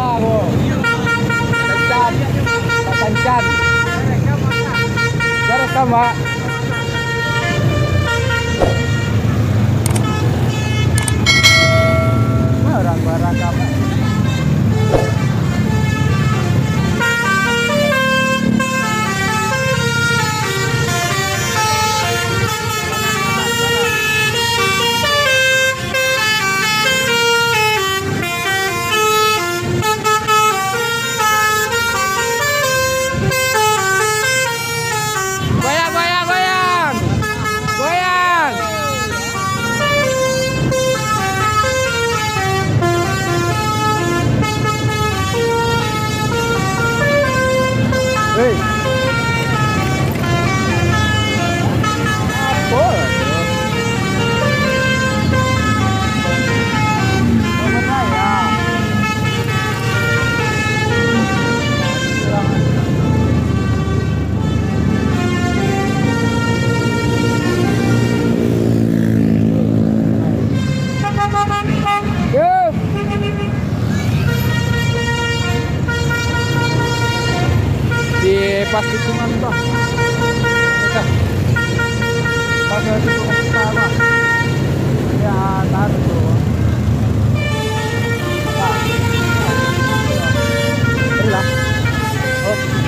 Bravo. Tancan. Tancan. Jarak sama. Barang-barang apa? Pas hitungan toh. Pas hitungan pertama. Ya, taruh tuh. Belah. Oke.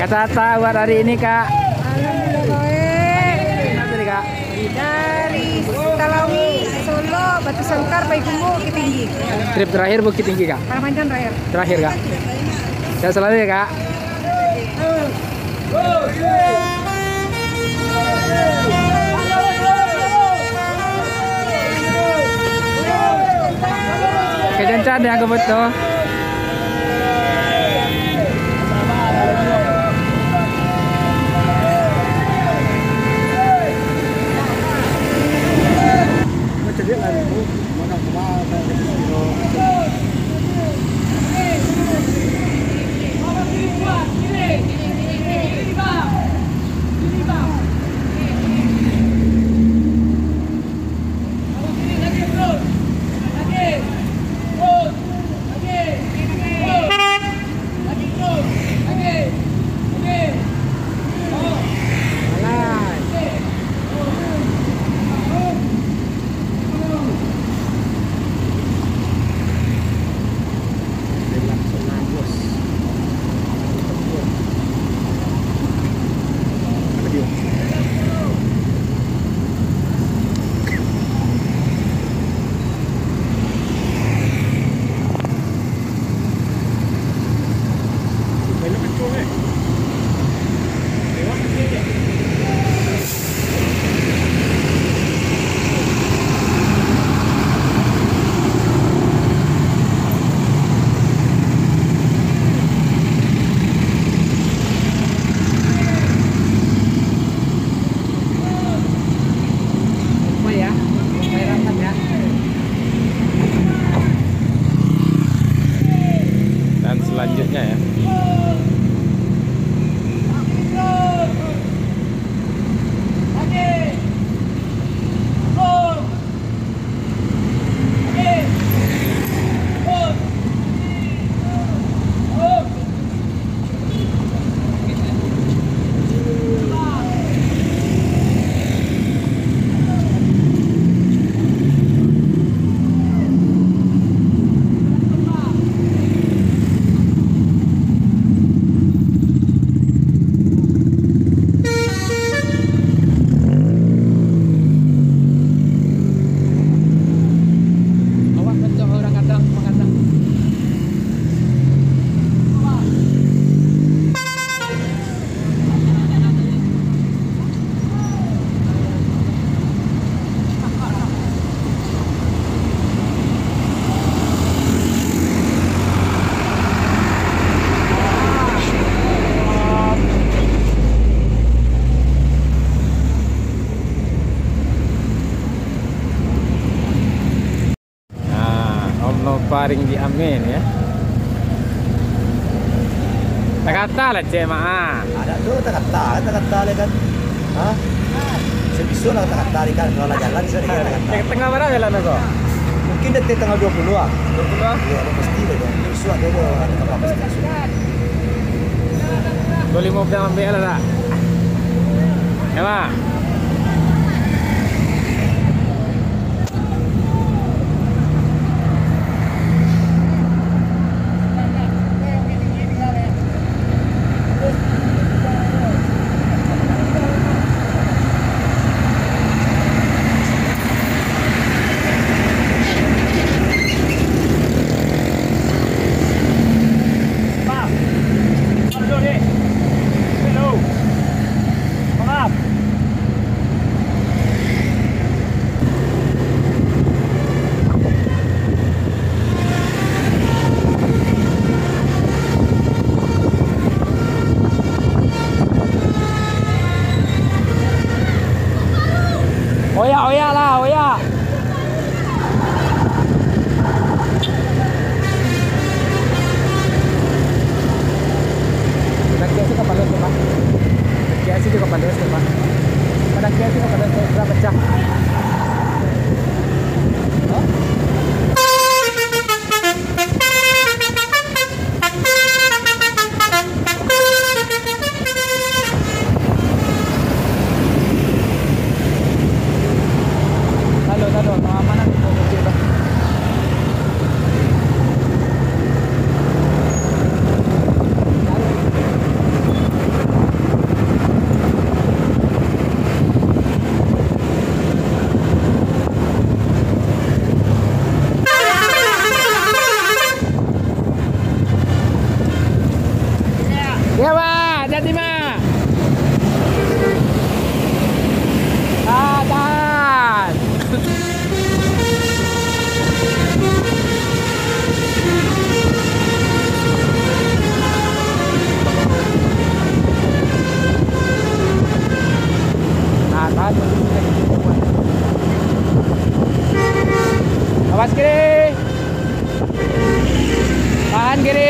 Kata-kata buat hari ini, Kak. Alhamdulillah baik. Dari Talawi, Solo, Batu Sangkar, Payakumbuh, Bukit Tinggi. Trip terakhir Bukit Tinggi, Kak? Ramadan terakhir. Terakhir, Kak. Saya selalu ya, Kak. Kejancan ya, kebetulan. Yeah. Paring di Amin ya. Takata lah jemaah. Ada tuh takata kan. Hah? Sebisu lah takata kan kalau jalan bisa dikata. Tengah mana jalan aku? Mungkin dekat tengah 20-an. 20-an? Iya, pasti deh. Sebisu ada apa pasti. 25 jam ambil lah. Emang hello. Come up. Awas kiri. Tahan kiri.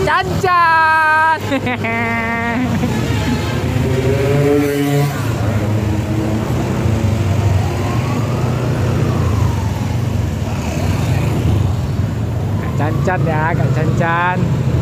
Cancan. Kak Cancan ya, Kak Cancan.